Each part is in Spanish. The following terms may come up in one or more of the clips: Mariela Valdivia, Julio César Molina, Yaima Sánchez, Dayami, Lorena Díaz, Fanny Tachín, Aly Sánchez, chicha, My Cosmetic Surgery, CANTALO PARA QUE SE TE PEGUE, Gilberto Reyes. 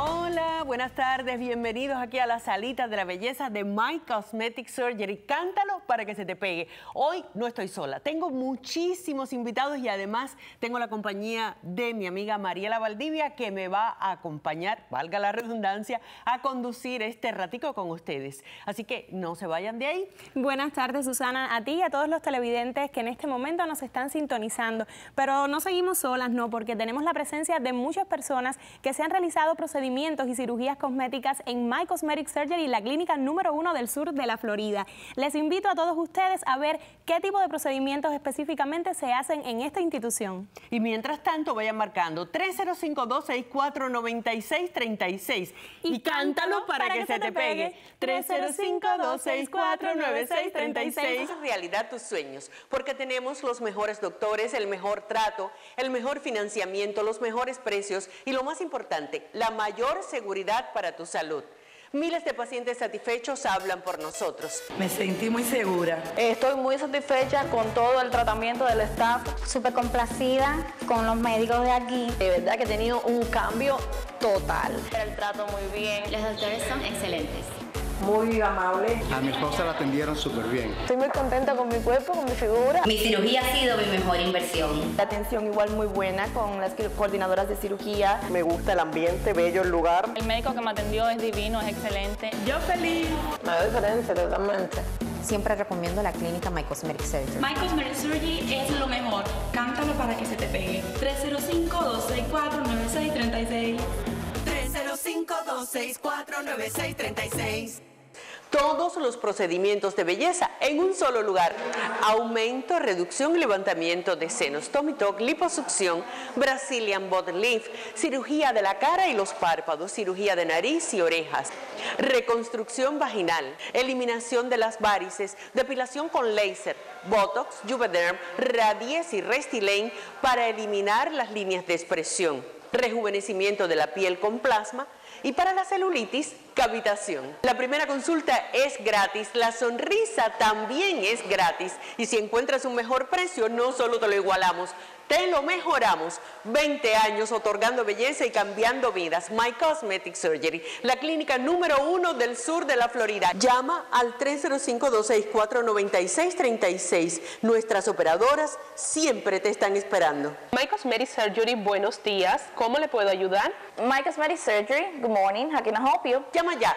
Hola, buenas tardes, bienvenidos aquí a la salita de la belleza de My Cosmetic Surgery. Cántalo para que se te pegue. Hoy no estoy sola, tengo muchísimos invitados y además tengo la compañía de mi amiga Mariela Valdivia, que me va a acompañar, valga la redundancia, a conducir este ratico con ustedes. Así que no se vayan de ahí. Buenas tardes, Susana, a ti y a todos los televidentes que en este momento nos están sintonizando. Pero no seguimos solas, no, porque tenemos la presencia de muchas personas que se han realizado procedimientos y cirugías cosméticas en My Cosmetic Surgery, la clínica número 1 del sur de la Florida. Les invito a todos ustedes a ver qué tipo de procedimientos específicamente se hacen en esta institución. Y mientras tanto vayan marcando 305-264-9636 y cántalo para que se te pegue. 305-264-9636. Realidad tus sueños, porque tenemos los mejores doctores, el mejor trato, el mejor financiamiento, los mejores precios y lo más importante, la mayor seguridad para tu salud. Miles de pacientes satisfechos hablan por nosotros. Me sentí muy segura. Estoy muy satisfecha con todo el tratamiento del staff. Súper complacida con los médicos de aquí. De verdad que he tenido un cambio total. El trato muy bien. Los doctores son excelentes. Muy amable. A mi esposa la atendieron súper bien. Estoy muy contenta con mi cuerpo, con mi figura. Mi cirugía ha sido mi mejor inversión. La atención igual muy buena con las coordinadoras de cirugía. Me gusta el ambiente, bello el lugar. El médico que me atendió es divino, es excelente. Yo feliz. Me da diferencia totalmente. Siempre recomiendo la clínica My Cosmetic Surgery. My Cosmetic Surgery es lo mejor. Cántalo para que se te pegue. 305-264-9636. 305-264-9636. Todos los procedimientos de belleza en un solo lugar. Aumento, reducción y levantamiento de senos, tummy tuck, liposucción, Brazilian body lift, cirugía de la cara y los párpados, cirugía de nariz y orejas, reconstrucción vaginal, eliminación de las varices, depilación con láser, botox, juvederm, radies y restilane para eliminar las líneas de expresión. Rejuvenecimiento de la piel con plasma y para la celulitis, cavitación. La primera consulta es gratis, la sonrisa también es gratis y si encuentras un mejor precio, no solo te lo igualamos, te lo mejoramos. 20 años otorgando belleza y cambiando vidas. My Cosmetic Surgery, la clínica número 1 del sur de la Florida. Llama al 305-264-9636. Nuestras operadoras siempre te están esperando. My Cosmetic Surgery, buenos días. ¿Cómo le puedo ayudar? My Cosmetic Surgery, good morning. How can I help you? Llama ya.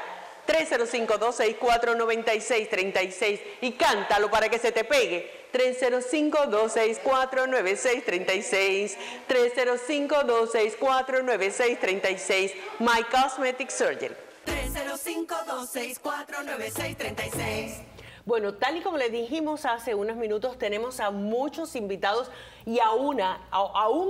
305-264-9636 y cántalo para que se te pegue. 305-264-9636, 305-264-9636, My Cosmetic Surgery. 305-264-9636. Bueno, tal y como les dijimos hace unos minutos, tenemos a muchos invitados y a un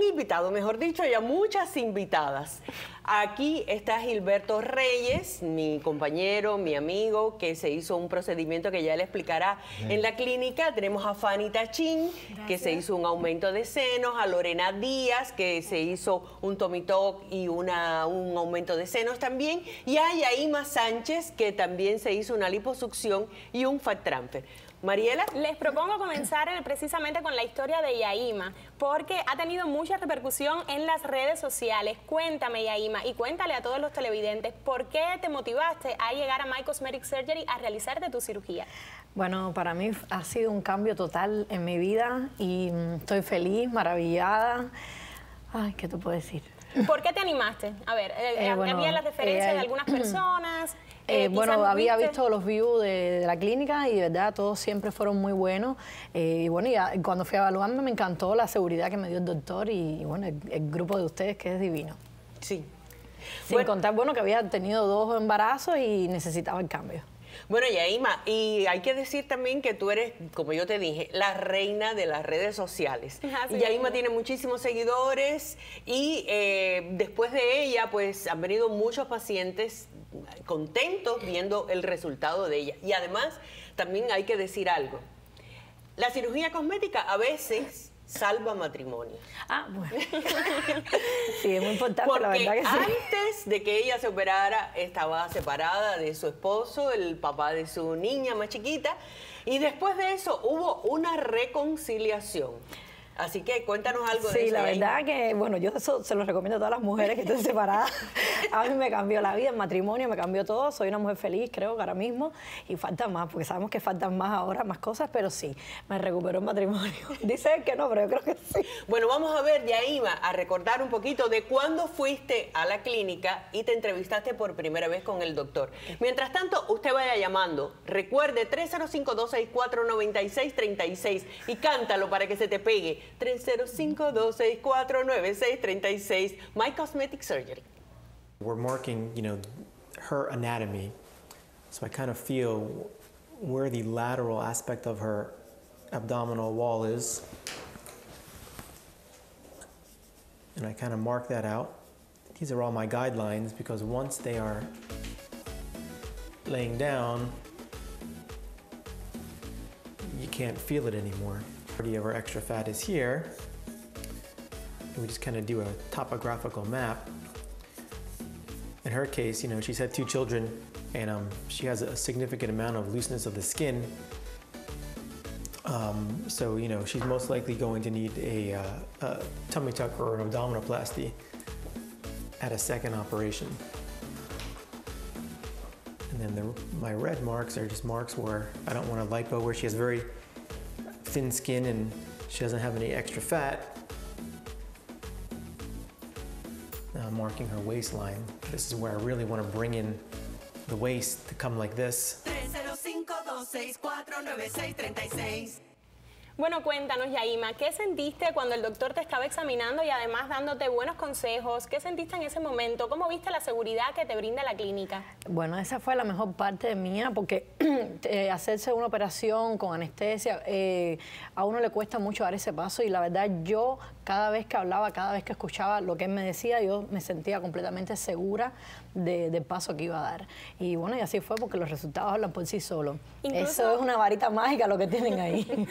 invitado, mejor dicho, y a muchas invitadas. Aquí está Gilberto Reyes, mi compañero, mi amigo, que se hizo un procedimiento que ya le explicará en la clínica. Tenemos a Fanny Tachín, que se hizo un aumento de senos, a Lorena Díaz, que se hizo un tummy tuck y un aumento de senos también, y a Yaima Sánchez, que también se hizo una liposucción y un fat transfer. Mariela, les propongo comenzar precisamente con la historia de Yaima, porque ha tenido mucha repercusión en las redes sociales. Cuéntame, Yaima, y cuéntale a todos los televidentes, ¿por qué te motivaste a llegar a My Cosmetic Surgery a realizarte tu cirugía? Bueno, para mí ha sido un cambio total en mi vida y estoy feliz, maravillada. Ay, ¿qué te puedo decir? ¿Por qué te animaste? A ver, había las referencias de algunas personas. Bueno, había visto los views de la clínica y de verdad todos siempre fueron muy buenos. Y bueno, ya, cuando fui evaluando me encantó la seguridad que me dio el doctor y bueno, el grupo de ustedes que es divino. Sí. Sin contar, bueno, que había tenido 2 embarazos y necesitaba el cambio. Bueno, Yaima, y hay que decir también que tú eres, como yo te dije, la reina de las redes sociales. Y Yaima tiene muchísimos seguidores y después de ella, pues han venido muchos pacientes contentos viendo el resultado de ella. Y además, también hay que decir algo. La cirugía cosmética a veces salva matrimonio. Ah, bueno. Sí, es muy importante. Porque la verdad que sí. Antes de que ella se operara, estaba separada de su esposo, el papá de su niña más chiquita, y después de eso hubo una reconciliación. Así que cuéntanos algo de eso. Sí, la verdad que, bueno, yo eso se lo recomiendo a todas las mujeres que estén separadas. A mí me cambió la vida, el matrimonio, me cambió todo. Soy una mujer feliz, creo, que ahora mismo. Y falta más, porque sabemos que faltan más ahora, más cosas, pero sí, me recuperó el matrimonio. Dice que no, pero yo creo que sí. Bueno, vamos a ver, Yaima, a recordar un poquito de cuándo fuiste a la clínica y te entrevistaste por primera vez con el doctor. Mientras tanto, usted vaya llamando. Recuerde, 305-264-9636 y cántalo para que se te pegue. 305-264-9636. My Cosmetic Surgery. We're marking, you know, her anatomy. So I kind of feel where the lateral aspect of her abdominal wall is. And I kind of mark that out. These are all my guidelines because once they are laying down, you can't feel it anymore. Majority of our extra fat is here. And we just kind of do a topographical map. In her case, you know, she's had 2 children and she has a significant amount of looseness of the skin. So, you know, she's most likely going to need a tummy tuck or an abdominoplasty at a second operation. And then my red marks are just marks where I don't want a lipo, where she has very thin skin and she doesn't have any extra fat. Now I'm marking her waistline. This is where I really want to bring in the waist to come like this. Bueno, cuéntanos, Yaima, ¿qué sentiste cuando el doctor te estaba examinando y además dándote buenos consejos? ¿Qué sentiste en ese momento? ¿Cómo viste la seguridad que te brinda la clínica? Bueno, esa fue la mejor parte de mía, porque hacerse una operación con anestesia, a uno le cuesta mucho dar ese paso, y la verdad yo cada vez que hablaba, cada vez que escuchaba lo que él me decía, yo me sentía completamente segura del paso que iba a dar. Y bueno, y así fue, porque los resultados hablan por sí solos. Incluso... Eso es una varita mágica lo que tienen ahí.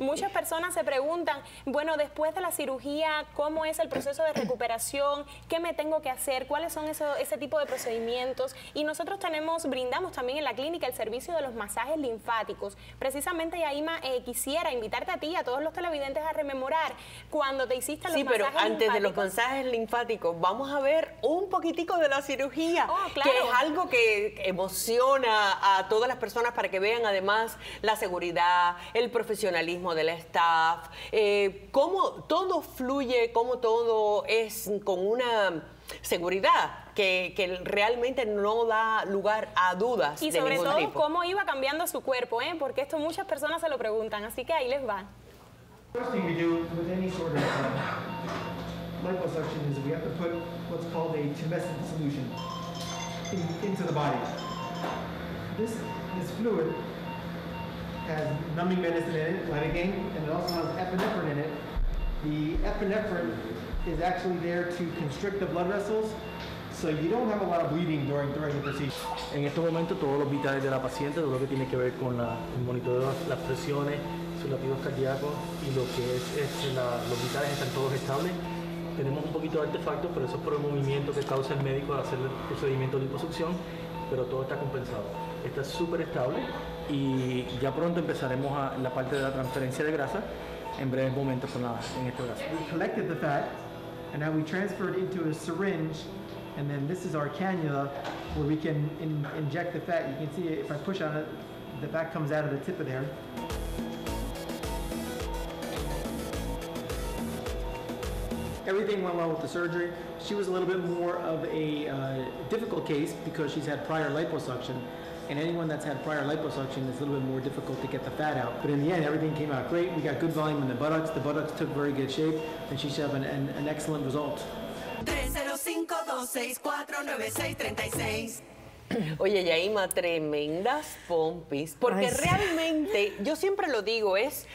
Muchas personas se preguntan, bueno, después de la cirugía, ¿cómo es el proceso de recuperación? ¿Qué me tengo que hacer? ¿Cuáles son ese tipo de procedimientos? Y nosotros brindamos también en la clínica el servicio de los masajes linfáticos. Precisamente, Yaima, quisiera invitarte a ti y a todos los televidentes a rememorar cuando te hiciste los masajes linfáticos. Sí, pero antes de los masajes linfáticos, vamos a ver un poquitico de la cirugía, claro, que es algo que emociona a todas las personas para que vean además la seguridad, el profesionalismo de la staff, cómo todo fluye, cómo todo es con una seguridad que realmente no da lugar a dudas. Y sobre todo, cómo iba cambiando su cuerpo, porque esto muchas personas se lo preguntan, así que ahí les va. Has numbing medicine in it, lidocaine, and it also has epinephrine in it. The epinephrine is actually there to constrict the blood vessels, so you don't have a lot of bleeding during the procedure. En este momento, todos los vitales de la paciente, todo lo que tiene que ver con el monitoreo, las presiones, sus latidos cardíacos y lo que los vitales están todos estables. Tenemos un poquito de artefactos, pero eso es por el movimiento que causa el médico al hacer el procedimiento de liposucción, pero todo está compensado. Está súper estable. Y ya pronto empezaremos la parte de la transferencia de grasa en breves momentos en este brazo. We collected the fat and now we transferred into a syringe, and then this is our cannula where we can inject the fat. You can see if I push on it, the fat comes out of the tip of there. Everything went well with the surgery. She was a little bit more of a difficult case because she's had prior liposuction. And anyone that's had prior liposuction, it's a little bit more difficult to get the fat out. But in the end, everything came out great. We got good volume in the buttocks. The buttocks took very good shape, and she should have an excellent result. 305-264-9636. Oye, Yaima, tremendas pompis, porque realmente, yo siempre lo digo, es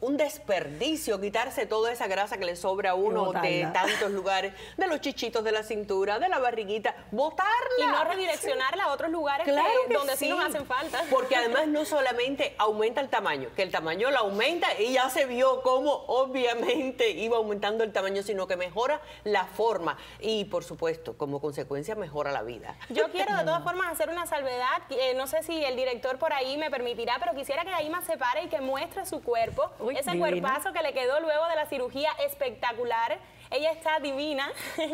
un desperdicio quitarse toda esa grasa que le sobra a uno de tantos lugares, de los chichitos, de la cintura, de la barriguita, botarla. Y no redireccionarla a otros lugares, claro, donde sí nos hacen falta. Porque además no solamente aumenta el tamaño, que el tamaño lo aumenta y ya se vio cómo obviamente iba aumentando el tamaño, sino que mejora la forma y, por supuesto, como consecuencia mejora la vida. Yo quiero de todas formas formas hacer una salvedad. No sé si el director por ahí me permitirá, pero quisiera que Yaima se pare y que muestre su cuerpo. Uy, ese divina. Cuerpazo que le quedó luego de la cirugía espectacular. Ella está divina,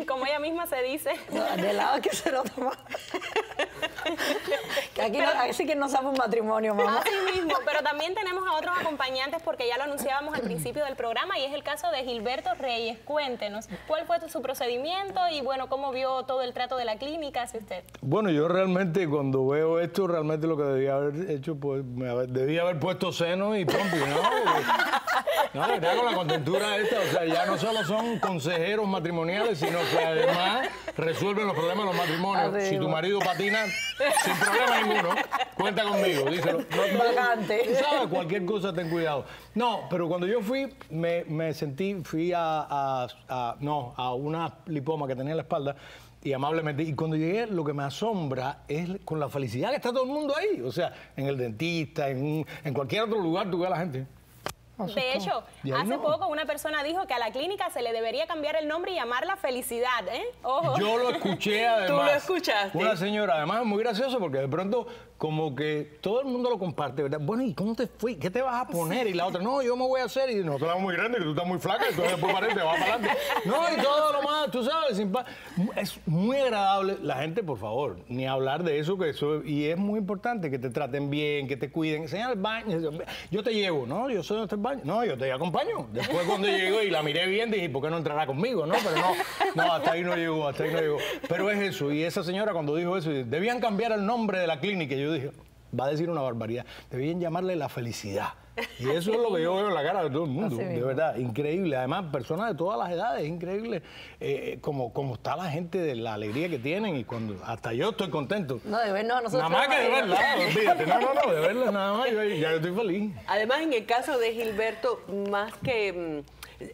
como ella misma se dice. No, de lado que se lo tomó. Aquí pero, así que no sabe un matrimonio, mamá. Así mismo, pero también tenemos a otros acompañantes porque ya lo anunciábamos al principio del programa y es el caso de Gilberto Reyes. Cuéntenos, ¿cuál fue su procedimiento y bueno, cómo vio todo el trato de la clínica hacia usted? Bueno, yo realmente cuando veo esto, realmente lo que debía haber hecho, pues debía haber puesto seno y pompi, ¿no? No, ya con la contentura esta, o sea, ya no solo son consejeros matrimoniales, sino que además resuelven los problemas de los matrimonios. Arriba. Si tu marido patina, sin problema ninguno, cuenta conmigo, díselo. Vagante. ¿Sabes? Cualquier cosa, ten cuidado. No, pero cuando yo fui, me sentí, fui a una lipoma que tenía en la espalda, y amablemente, y cuando llegué, lo que me asombra es con la felicidad que está todo el mundo ahí. O sea, en el dentista, en cualquier otro lugar, tú ves a la gente. De hecho, hace poco una persona dijo que a la clínica se le debería cambiar el nombre y llamarla Felicidad, ¿eh? Ojo. Yo lo escuché además. Tú lo escuchaste. Una señora, además muy gracioso porque de pronto como que todo el mundo lo comparte, ¿verdad? Bueno, ¿y cómo te fui? ¿Qué te vas a poner? Y la otra, no, yo me voy a hacer. Y no, tú estás muy grande, que tú estás muy flaca, y tú después parece, te vas para adelante. No, y todo lo más, tú sabes, es muy agradable. La gente, por favor, ni hablar de eso, que eso... Y es muy importante que te traten bien, que te cuiden. Señal al baño, yo te llevo, ¿no? Yo soy nuestro baño. No, yo te acompaño. Después cuando llego y la miré bien, dije, ¿por qué no entrará conmigo? No, pero no, hasta ahí no llegó, hasta ahí no llegó. Pero es eso, y esa señora cuando dijo eso, debían cambiar el nombre de la clínica. Yo dije, va a decir una barbaridad, debían llamarle La Felicidad. Y eso es lo que yo veo en la cara de todo el mundo, de verdad, increíble. Además, personas de todas las edades, increíble como está la gente, de la alegría que tienen, y cuando hasta yo estoy contento. No, de ver, no, nosotros... Nada más que de verla, olvídate, no, de verla nada más, ya yo estoy feliz. Además, en el caso de Gilberto, más que...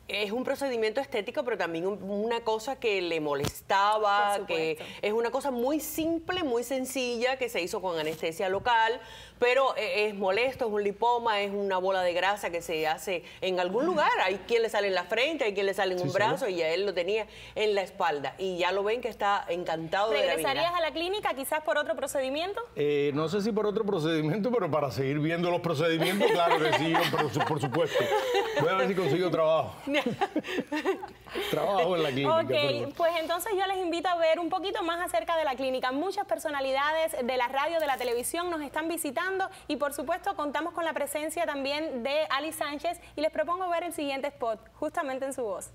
Es un procedimiento estético, pero también una cosa que le molestaba, que es una cosa muy simple, muy sencilla, que se hizo con anestesia local, pero es molesto, es un lipoma, es una bola de grasa que se hace en algún lugar. Hay quien le sale en la frente, hay quien le sale en un brazo, y a él lo tenía en la espalda. Y ya lo ven que está encantado de la vida. ¿Regresarías a la clínica quizás por otro procedimiento? No sé si por otro procedimiento, pero para seguir viendo los procedimientos, claro que sí, por supuesto. Voy a ver si consigo trabajo. Trabajo en la clínica. Ok, pero... pues entonces yo les invito a ver un poquito más acerca de la clínica. Muchas personalidades de la radio, de la televisión nos están visitando y por supuesto contamos con la presencia también de Aly Sánchez y les propongo ver el siguiente spot, justamente en su voz.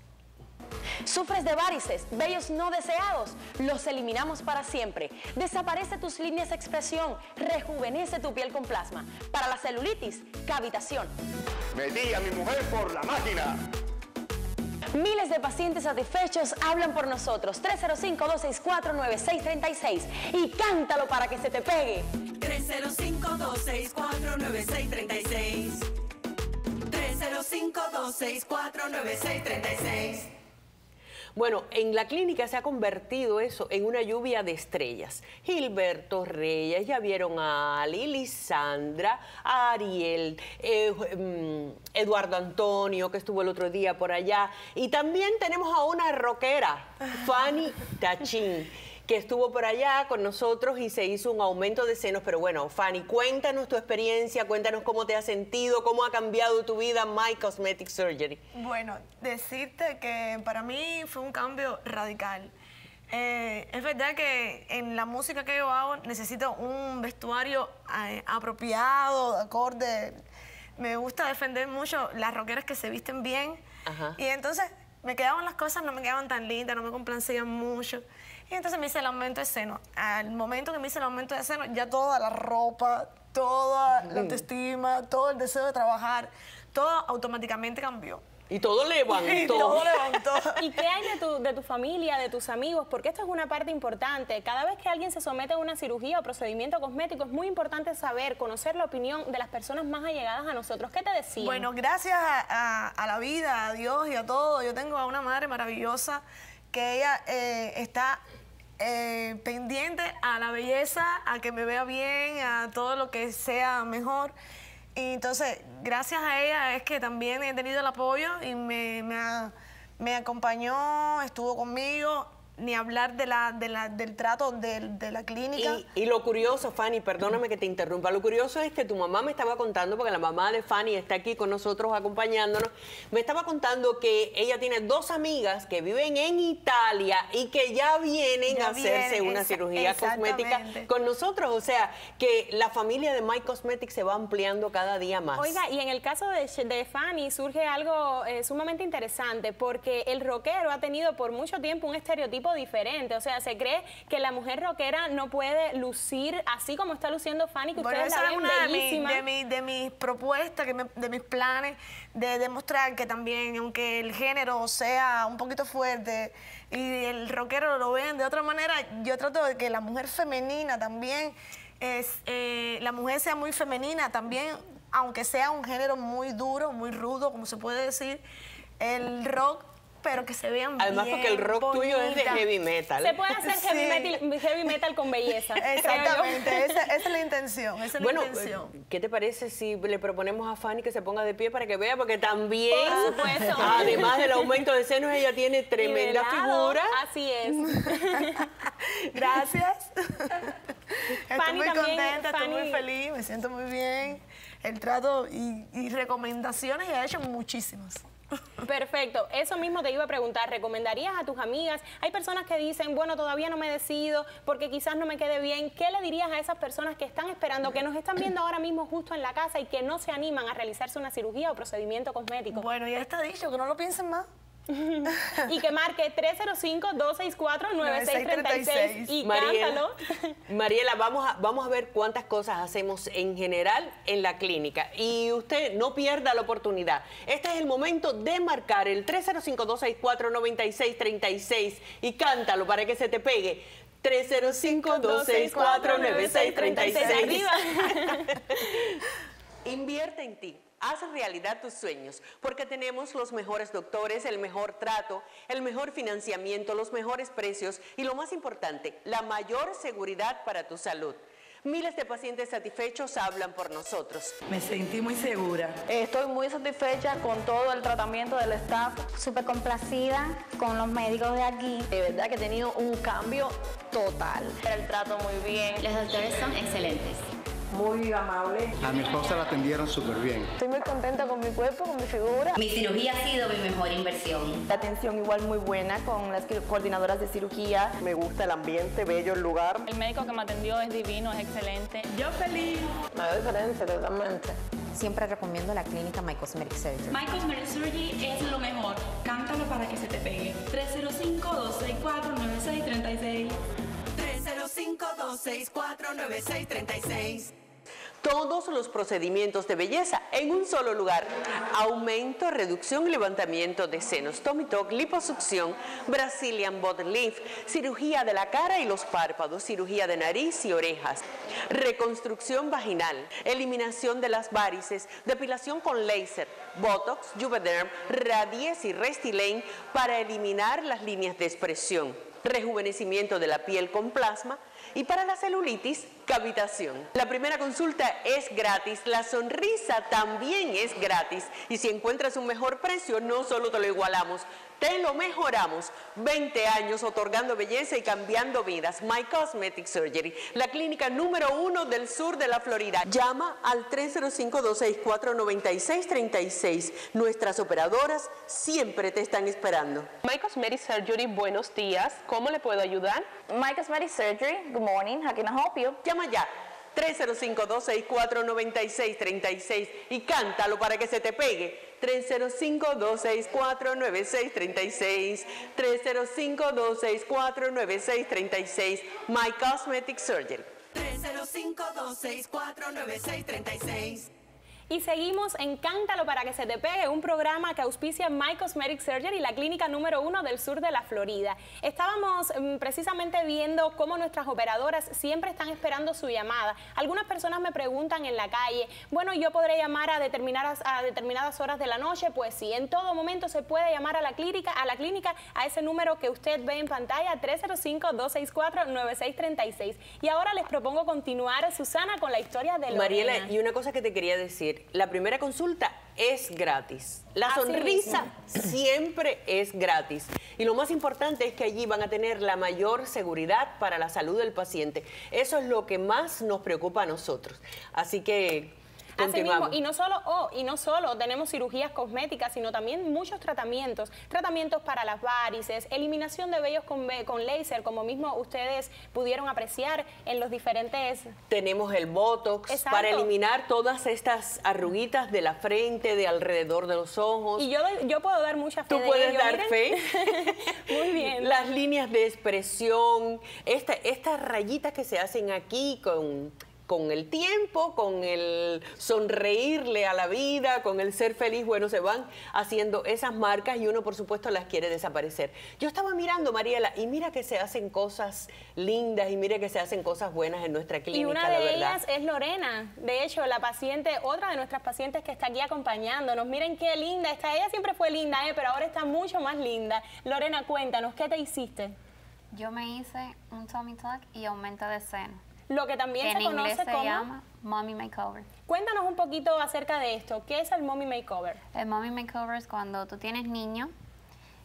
¿Sufres de varices, vellos no deseados? Los eliminamos para siempre. Desaparece tus líneas de expresión, rejuvenece tu piel con plasma. Para la celulitis, cavitación. Metí a mi mujer por la máquina. Miles de pacientes satisfechos hablan por nosotros. 305-264-9636 y cántalo para que se te pegue. 305-264-9636. 305-264-9636. Bueno, en la clínica se ha convertido eso en una lluvia de estrellas. Gilberto Reyes, ya vieron a Aly, Lisandra, a Ariel, Eduardo Antonio, que estuvo el otro día por allá. Y también tenemos a una rockera, Fanny Tachín, que estuvo por allá con nosotros y se hizo un aumento de senos. Pero bueno, Fanny, cuéntanos tu experiencia, cuéntanos cómo te has sentido, cómo ha cambiado tu vida My Cosmetic Surgery. Bueno, decirte que para mí fue un cambio radical. Es verdad que en la música que yo hago necesito un vestuario apropiado, acorde. Me gusta defender mucho las rockeras que se visten bien. Ajá. Y entonces me quedaban las cosas, no me quedaban tan lindas, no me complacían mucho. Y entonces me hice el aumento de seno. Al momento que me hice el aumento de seno, ya toda la ropa, toda la autoestima, todo el deseo de trabajar, todo automáticamente cambió. Y todo levantó. Y todo levantó. ¿Y qué hay de tu familia, de tus amigos? Porque esto es una parte importante. Cada vez que alguien se somete a una cirugía o procedimiento cosmético, es muy importante saber, conocer la opinión de las personas más allegadas a nosotros. ¿Qué te decían? Bueno, gracias a la vida, a Dios y a todo. Yo tengo a una madre maravillosa que ella está... pendiente a la belleza, a que me vea bien, a todo lo que sea mejor. Y entonces, gracias a ella es que también he tenido el apoyo y me acompañó, estuvo conmigo. ni hablar del trato de la clínica. Y lo curioso, Fanny, perdóname que te interrumpa, lo curioso es que tu mamá me estaba contando, porque la mamá de Fanny está aquí con nosotros acompañándonos, me estaba contando que ella tiene dos amigas que viven en Italia y que ya vienen a hacerse una cirugía cosmética con nosotros. O sea, que la familia de My Cosmetic se va ampliando cada día más. Oiga, y en el caso de Fanny surge algo sumamente interesante, porque el rockero ha tenido por mucho tiempo un estereotipo diferente, o sea, se cree que la mujer rockera no puede lucir así como está luciendo Fanny, que ustedes la ven bellísima. De mis propuestas, de mis planes, de demostrar que también, aunque el género sea un poquito fuerte y el rockero lo vean de otra manera, yo trato de que la mujer femenina también, la mujer sea muy femenina también, aunque sea un género muy duro, muy rudo, como se puede decir, el rock, pero que se vean además bien, porque el rock tuyo es de heavy metal. Se puede hacer heavy metal con belleza. Exactamente, esa es la intención. Bueno, ¿qué te parece si le proponemos a Fanny que se ponga de pie para que vea? Porque también, además del aumento de senos, ella tiene tremenda figura. Así es. Gracias. Estoy muy contenta, estoy muy feliz, me siento muy bien. El trato y recomendaciones, ya he hecho muchísimas. Perfecto, eso mismo te iba a preguntar. ¿Recomendarías a tus amigas? Hay personas que dicen, bueno, todavía no me decido porque quizás no me quede bien. ¿Qué le dirías a esas personas que están esperando, que nos están viendo ahora mismo justo en la casa y que no se animan a realizarse una cirugía o procedimiento cosmético? Bueno, ya está dicho, que no lo piensen más. Y que marque 305-264-9636 y cántalo. Mariela, vamos a ver cuántas cosas hacemos en general en la clínica. Y usted no pierda la oportunidad. Este es el momento de marcar el 305-264-9636 y cántalo para que se te pegue. 305-264-9636. Invierte en ti. Haz realidad tus sueños, porque tenemos los mejores doctores, el mejor trato, el mejor financiamiento, los mejores precios y lo más importante, la mayor seguridad para tu salud. Miles de pacientes satisfechos hablan por nosotros. Me sentí muy segura. Estoy muy satisfecha con todo el tratamiento del staff. Súper complacida con los médicos de aquí. De verdad que he tenido un cambio total. El trato muy bien. Los doctores son excelentes. Muy amable. A mi esposa la atendieron súper bien. Estoy muy contenta con mi cuerpo, con mi figura. Mi cirugía ha sido mi mejor inversión. La atención igual muy buena con las coordinadoras de cirugía. Me gusta el ambiente, bello el lugar. El médico que me atendió es divino, es excelente. Yo feliz. Me da diferencia totalmente. Siempre recomiendo la clínica My Cosmetic Surgery. My Cosmetic Surgery es lo mejor. Cántalo para que se te pegue. 305-264-9636. 305-264-9636. Todos los procedimientos de belleza en un solo lugar. Aumento, reducción, levantamiento de senos, tummy tuck, liposucción, Brazilian body lift, cirugía de la cara y los párpados, cirugía de nariz y orejas, reconstrucción vaginal, eliminación de las varices, depilación con láser, botox, juvederm, radies y restilane para eliminar las líneas de expresión. Rejuvenecimiento de la piel con plasma y para la celulitis, cavitación. La primera consulta es gratis, la sonrisa también es gratis y si encuentras un mejor precio, no solo te lo igualamos, te lo mejoramos. 20 años otorgando belleza y cambiando vidas. My Cosmetic Surgery, la clínica número 1 del sur de la Florida. Llama al 305-264-9636. Nuestras operadoras siempre te están esperando. My Cosmetic Surgery, buenos días. ¿Cómo le puedo ayudar? My Cosmetic Surgery, good morning. How can I help you? Llama ya. 305-264-9636 y cántalo para que se te pegue. 305-264-9636. 305-264-9636. My Cosmetic Surgery. 305-264-9636. Y seguimos en Cántalo para que se te pegue, un programa que auspicia My Cosmetic Surgery, la clínica número 1 del sur de la Florida. Estábamos precisamente viendo cómo nuestras operadoras siempre están esperando su llamada. Algunas personas me preguntan en la calle, bueno, ¿yo podré llamar a determinadas horas de la noche? Pues sí, en todo momento se puede llamar a la clínica, a ese número que usted ve en pantalla, 305-264-9636. Y ahora les propongo continuar, Susana, con la historia de Lorena. Mariela, y una cosa que te quería decir. que la primera consulta es gratis. La sonrisa siempre es gratis. Y lo más importante es que allí van a tener la mayor seguridad para la salud del paciente. Eso es lo que más nos preocupa a nosotros. Así que... Así mismo, y no solo tenemos cirugías cosméticas, sino también muchos tratamientos. Tratamientos para las varices, eliminación de vellos con láser, como mismo ustedes pudieron apreciar en los diferentes... Tenemos el Botox. Exacto. Para eliminar todas estas arruguitas de la frente, de alrededor de los ojos. Y yo puedo dar mucha fe. Tú puedes dar fe. Muy bien. Las líneas de expresión, estas rayitas que se hacen aquí con el tiempo, con el sonreírle a la vida, con el ser feliz, bueno, se van haciendo esas marcas y uno, por supuesto, las quiere desaparecer. Yo estaba mirando, Mariela, y mira que se hacen cosas lindas y mira que se hacen cosas buenas en nuestra clínica, y una de ellas es Lorena. De hecho, la paciente, otra de nuestras pacientes que está aquí acompañándonos, miren qué linda está. Ella siempre fue linda, pero ahora está mucho más linda. Lorena, cuéntanos, ¿qué te hiciste? Yo me hice un tummy tuck y aumento de seno. Lo que también se conoce como... llama Mommy Makeover. Cuéntanos un poquito acerca de esto. ¿Qué es el Mommy Makeover? El Mommy Makeover es cuando tú tienes niños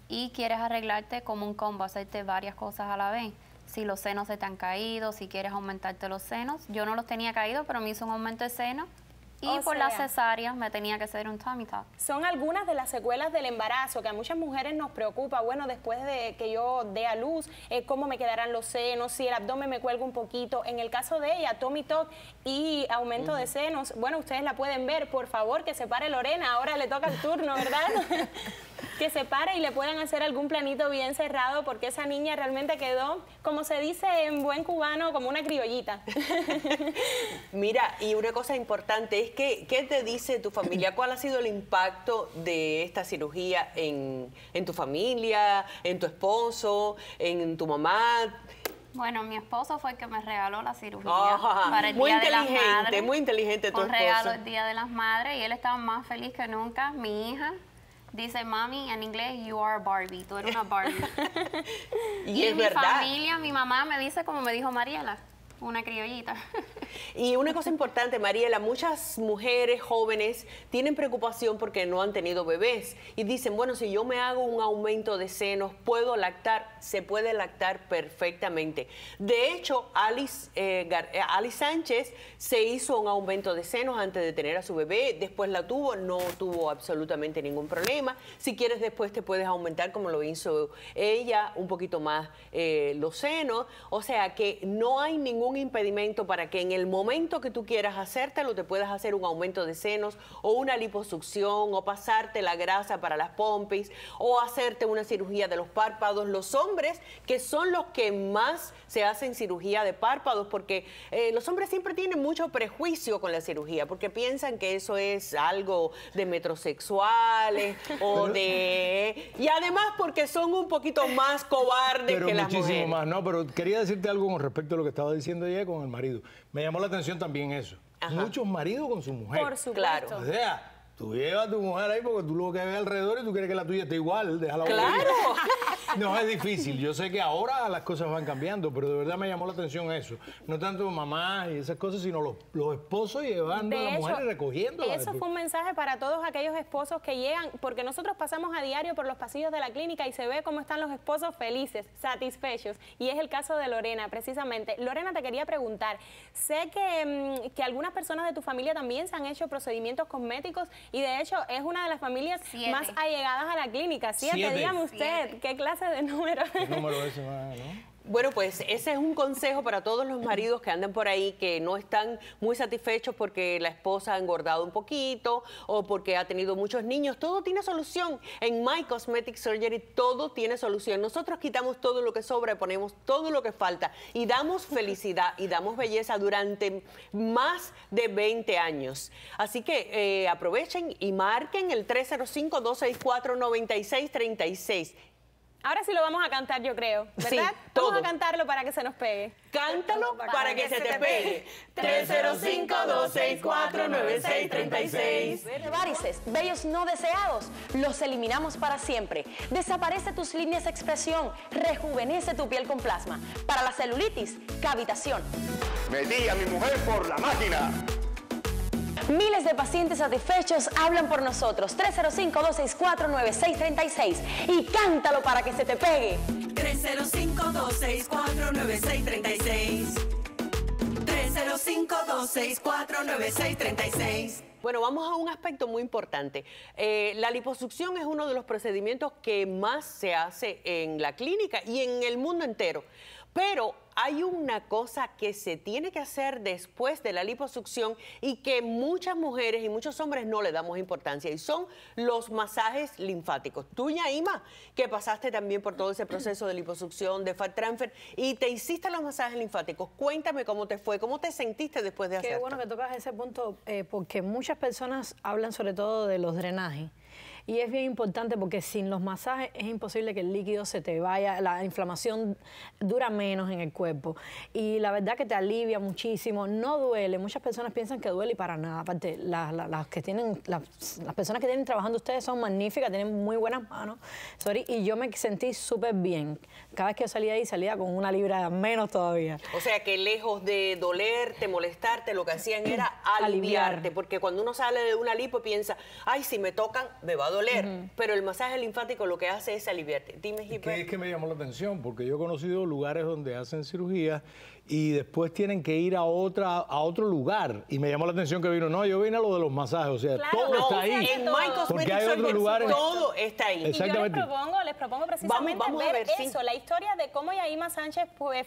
y quieres arreglarte como un combo, hacerte varias cosas a la vez. Si los senos se te han caído, si quieres aumentarte los senos. Yo no los tenía caídos, pero me hizo un aumento de seno. Y por la cesárea me tenía que hacer un tummy tuck. Son algunas de las secuelas del embarazo que a muchas mujeres nos preocupa. Bueno, después de que yo dé a luz, cómo me quedarán los senos, si el abdomen me cuelga un poquito. En el caso de ella, tummy tuck y aumento de senos. Bueno, ustedes la pueden ver. Por favor, que se pare Lorena. Ahora le toca el turno, ¿verdad? Que se pare y le puedan hacer algún planito bien cerrado, porque esa niña realmente quedó, como se dice en buen cubano, como una criollita. Mira, y una cosa importante es que, ¿qué te dice tu familia? ¿Cuál ha sido el impacto de esta cirugía en tu familia, en tu esposo, en tu mamá? Bueno, mi esposo fue el que me regaló la cirugía para el Día de las Madres. Muy inteligente tu esposo. Un regalo el Día de las Madres, y él estaba más feliz que nunca. Mi hija dice, mami, en inglés, you are Barbie, tú eres una Barbie. Y es mi verdad. Familia, mi mamá me dice, como me dijo Mariela, una criollita. Y una cosa importante, Mariela, muchas mujeres jóvenes tienen preocupación porque no han tenido bebés y dicen, bueno, si yo me hago un aumento de senos, ¿puedo lactar? Se puede lactar perfectamente. De hecho, Aly Sánchez se hizo un aumento de senos antes de tener a su bebé, después la tuvo, no tuvo absolutamente ningún problema. Si quieres, después te puedes aumentar, como lo hizo ella, un poquito más los senos. O sea que no hay ningún impedimento para que en el momento que tú quieras hacértelo, te puedas hacer un aumento de senos o una liposucción o pasarte la grasa para las pompis o hacerte una cirugía de los párpados. Los hombres, que son los que más se hacen cirugía de párpados, porque los hombres siempre tienen mucho prejuicio con la cirugía, porque piensan que eso es algo de metrosexuales o de... Y además porque son un poquito más cobardes que las mujeres. Pero muchísimo más, ¿no? Pero quería decirte algo con respecto a lo que estaba diciendo ella con el marido. Me llamó la atención también eso. Ajá. Muchos maridos con su mujer. Por supuesto. Claro. O sea, tú llevas a tu mujer ahí porque tú lo que ves alrededor y tú quieres que la tuya esté igual. Déjala. Claro. No, es difícil. Yo sé que ahora las cosas van cambiando, pero de verdad me llamó la atención eso. No tanto mamás y esas cosas, sino los esposos llevando a la mujer y recogiéndola. Eso fue un mensaje para todos aquellos esposos que llegan, porque nosotros pasamos a diario por los pasillos de la clínica y se ve cómo están los esposos felices, satisfechos. Y es el caso de Lorena, precisamente. Lorena, te quería preguntar. Sé que algunas personas de tu familia también se han hecho procedimientos cosméticos y, de hecho, es una de las familias más allegadas a la clínica. Siete. Dígame usted, ¿qué clase de número? ¿Qué número es, ¿no? Bueno, pues ese es un consejo para todos los maridos que andan por ahí, que no están muy satisfechos porque la esposa ha engordado un poquito o porque ha tenido muchos niños. Todo tiene solución. En My Cosmetic Surgery todo tiene solución. Nosotros quitamos todo lo que sobra y ponemos todo lo que falta y damos felicidad y damos belleza durante más de 20 años. Así que aprovechen y marquen el 305-264-9636. Ahora sí lo vamos a cantar, yo creo, ¿verdad? Sí, vamos a cantarlo para que se nos pegue. Cántalo para que se te pegue. 305-264-9636. Varices, vellos no deseados, los eliminamos para siempre. Desaparece tus líneas de expresión, rejuvenece tu piel con plasma. Para la celulitis, cavitación. Metí a mi mujer por la máquina. Miles de pacientes satisfechos hablan por nosotros. 305-264-9636 y cántalo para que se te pegue. 305-264-9636. 305-264-9636. Bueno, vamos a un aspecto muy importante. La liposucción es uno de los procedimientos que más se hace en la clínica y en el mundo entero. Pero hay una cosa que se tiene que hacer después de la liposucción y que muchas mujeres y muchos hombres no le damos importancia, y son los masajes linfáticos. Tú, Yaima, que pasaste también por todo ese proceso de liposucción, de fat transfer, y te hiciste los masajes linfáticos. Cuéntame cómo te fue, cómo te sentiste después de hacerlo. Qué bueno que tocas ese punto, porque muchas personas hablan sobre todo de los drenajes. Y es bien importante porque sin los masajes es imposible que el líquido se te vaya, la inflamación dura menos en el cuerpo. Y la verdad que te alivia muchísimo, no duele. Muchas personas piensan que duele y para nada. Aparte, las personas que tienen trabajando ustedes son magníficas, tienen muy buenas manos. Y yo me sentí súper bien. Cada vez que yo salía ahí, salía con una libra menos todavía. O sea que lejos de dolerte, molestarte, lo que hacían era aliviarte. Porque cuando uno sale de una lipo piensa, ay, si me tocan, me va a doler, pero el masaje linfático lo que hace es aliviarte. Dime, Gilberto. Es que me llamó la atención porque yo he conocido lugares donde hacen cirugía y después tienen que ir a otro lugar. Y me llamó la atención que vino, no, yo vine a lo de los masajes, o sea, claro, todo está ahí. En My Cosmetic Surgery todo está ahí. Exactamente. Y yo les propongo precisamente vamos a ver eso, la historia de cómo Yaima Sánchez fue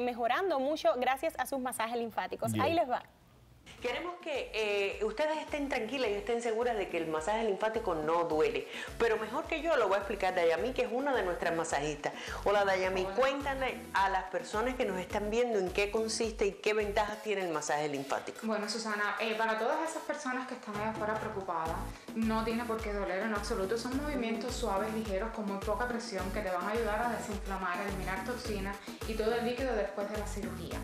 mejorando mucho gracias a sus masajes linfáticos. Ahí les va. Queremos que ustedes estén tranquilas y estén seguras de que el masaje linfático no duele. Pero mejor que yo lo voy a explicar Dayami, que es una de nuestras masajistas. Hola Dayami, cuéntale a las personas que nos están viendo en qué consiste y qué ventajas tiene el masaje linfático. Bueno, Susana, para todas esas personas que están allá afuera preocupadas, no tiene por qué doler en absoluto. Son movimientos suaves, ligeros, con muy poca presión, que te van a ayudar a desinflamar, a eliminar toxinas y todo el líquido después de la cirugía.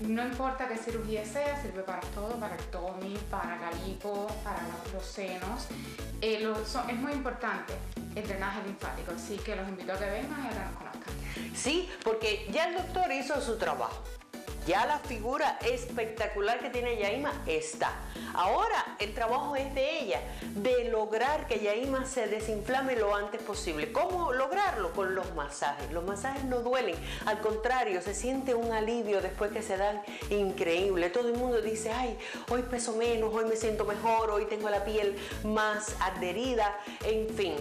No importa qué cirugía sea, sirve para todo, para el tónico, para la lipo, para los senos. Es muy importante el drenaje linfático, así que los invito a que vengan y a que nos conozcan. Sí, porque ya el doctor hizo su trabajo. Ya la figura espectacular que tiene Yaima está. Ahora el trabajo es de ella, de lograr que Yaima se desinflame lo antes posible. ¿Cómo lograrlo? Con los masajes. Los masajes no duelen, al contrario, se siente un alivio después que se dan increíble. Todo el mundo dice, ay, hoy peso menos, hoy me siento mejor, hoy tengo la piel más adherida, en fin.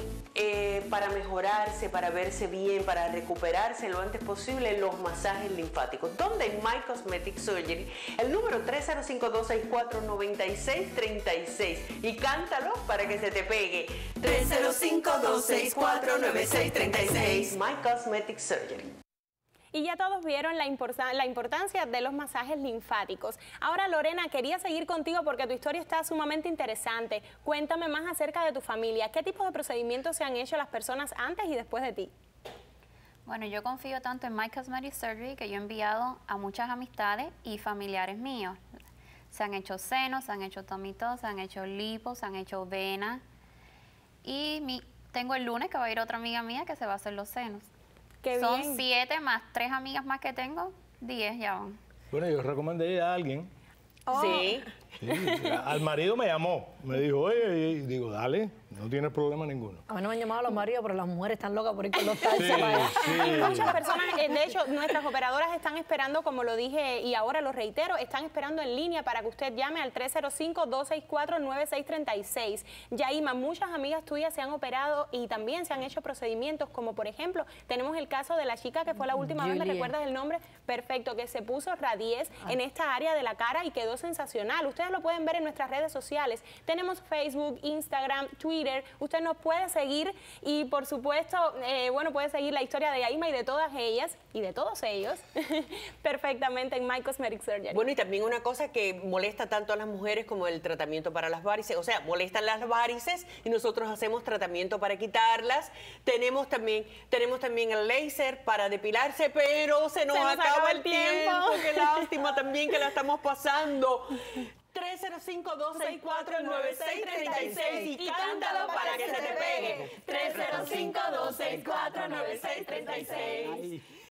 Para mejorarse, para verse bien, para recuperarse lo antes posible, los masajes linfáticos. ¿Dónde? En My Cosmetic Surgery. El número 305-264-9636. Y cántalo para que se te pegue. 305-264-9636. My Cosmetic Surgery. Y ya todos vieron la importancia de los masajes linfáticos. Ahora, Lorena, quería seguir contigo porque tu historia está sumamente interesante. Cuéntame más acerca de tu familia. ¿Qué tipos de procedimientos se han hecho las personas antes y después de ti? Bueno, yo confío tanto en My Cosmetic Surgery que yo he enviado a muchas amistades y familiares míos. Se han hecho senos, se han hecho tomitos, se han hecho lipos, se han hecho venas. Y tengo el lunes que va a ir otra amiga mía que se va a hacer los senos. Qué Son bien. 7 más 3 amigas más que tengo, 10 ya van. Bueno, yo recomendé a alguien. Oh. Sí. Al marido me llamó, me dijo, oye, y digo, dale, no tienes problema ninguno. A mí no me han llamado a los maridos, pero las mujeres están locas por ir con los tazos. Hay muchas personas, de hecho, nuestras operadoras están esperando, como lo dije y ahora lo reitero, están esperando en línea para que usted llame al 305-264-9636. Yaima, muchas amigas tuyas se han operado y también se han hecho procedimientos, como por ejemplo, tenemos el caso de la chica que fue la última vez, ¿me recuerdas el nombre? Perfecto, que se puso Radies en esta área de la cara y quedó sensacional. Ustedes lo pueden ver en nuestras redes sociales. Tenemos Facebook, Instagram, Twitter. Usted nos puede seguir y, por supuesto, bueno, puede seguir la historia de Yaima y de todas ellas y de todos ellos perfectamente en My Cosmetic Surgery. Bueno, y también una cosa que molesta tanto a las mujeres como el tratamiento para las varices. O sea, molestan las varices y nosotros hacemos tratamiento para quitarlas. Tenemos también el láser para depilarse, pero se nos acaba el tiempo. Qué lástima también que la estamos pasando. 305-264-9636 y cántalo para que se te pegue. 305-264-9636.